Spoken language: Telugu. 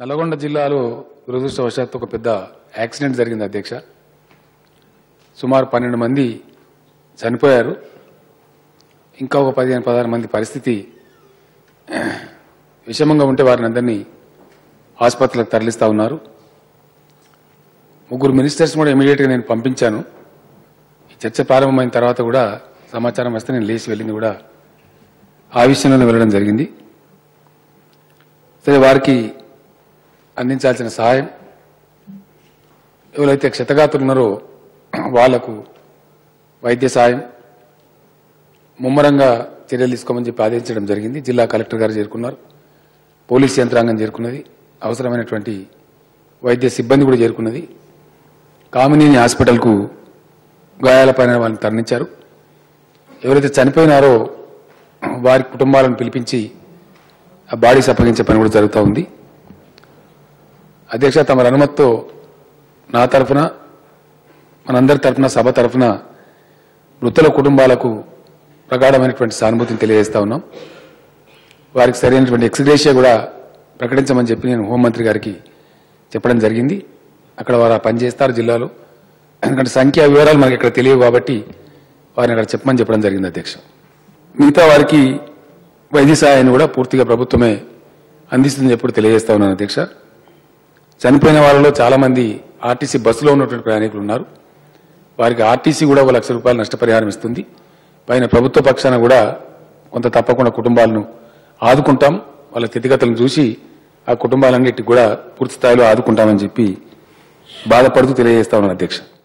నల్గొండ జిల్లాలో దురదృష్టవశాత్తు ఒక పెద్ద యాక్సిడెంట్ జరిగింది అధ్యక్ష. సుమారు 12 మంది చనిపోయారు. ఇంకా ఒక 15-16 మంది పరిస్థితి విషమంగా ఉంటే వారిని అందరినీ ఆసుపత్రులకు తరలిస్తూ ఉన్నారు. 3 మినిస్టర్స్ కూడా ఇమీడియట్గా నేను పంపించాను. ఈ చర్చ ప్రారంభమైన తర్వాత కూడా సమాచారం వస్తే నేను లేచి వెళ్ళింది కూడా ఆ విషయంలోనే వెళ్ళడం జరిగింది. సరే, వారికి అందించాల్సిన సహాయం, ఎవరైతే క్షతగాత్రులు ఉన్నారో వాళ్లకు వైద్య సాయం ముమ్మరంగా చర్యలు తీసుకోమని చెప్పి ఆదేశించడం జరిగింది. జిల్లా కలెక్టర్ గారు చేరుకున్నారు, పోలీస్ యంత్రాంగం చేరుకున్నది, అవసరమైనటువంటి వైద్య సిబ్బంది కూడా చేరుకున్నది. కామినేని హాస్పిటల్కు గాయాలపైన వాళ్ళని తరలించారు. ఎవరైతే చనిపోయినారో వారి కుటుంబాలను పిలిపించి ఆ బాడీస్ అప్పగించే పని కూడా జరుగుతూ ఉంది. అధ్యక్ష, తమ అనుమతితో నా తరఫున, మనందరి తరఫున, సభ తరఫున మృతుల కుటుంబాలకు ప్రగాఢమైనటువంటి సానుభూతిని తెలియజేస్తా ఉన్నాం. వారికి సరైనటువంటి ఎక్స్గ్రేషియా కూడా ప్రకటించమని చెప్పి నేను హోంమంత్రి గారికి చెప్పడం జరిగింది. అక్కడ వారు పనిచేస్తారు జిల్లాలో, ఎందుకంటే సంఖ్యా వివరాలు మనకి ఇక్కడ తెలియవు కాబట్టి వారిని అక్కడ చెప్పమని చెప్పడం జరిగింది అధ్యక్ష. మిగతా వారికి వైద్య సహాయాన్ని కూడా పూర్తిగా ప్రభుత్వమే అందిస్తుందని చెప్పి తెలియజేస్తా ఉన్నాను అధ్యక్ష. చనిపోయిన వాళ్ళలో చాలామంది ఆర్టీసీ బస్సులో ఉన్నటువంటి ప్రయాణికులు ఉన్నారు. వారికి ఆర్టీసీ కూడా ఒక ₹1,00,000 నష్టపరిహారం ఇస్తుంది. పైన ప్రభుత్వ పక్షాన కూడా కొంత తప్పకుండా కుటుంబాలను ఆదుకుంటాం. వాళ్ళ స్థితిగతులను చూసి ఆ కుటుంబాలన్నిటికీ కూడా పూర్తి స్థాయిలో ఆదుకుంటామని చెప్పి బాధపడుతూ తెలియజేస్తా ఉన్నాను అధ్యక్ష.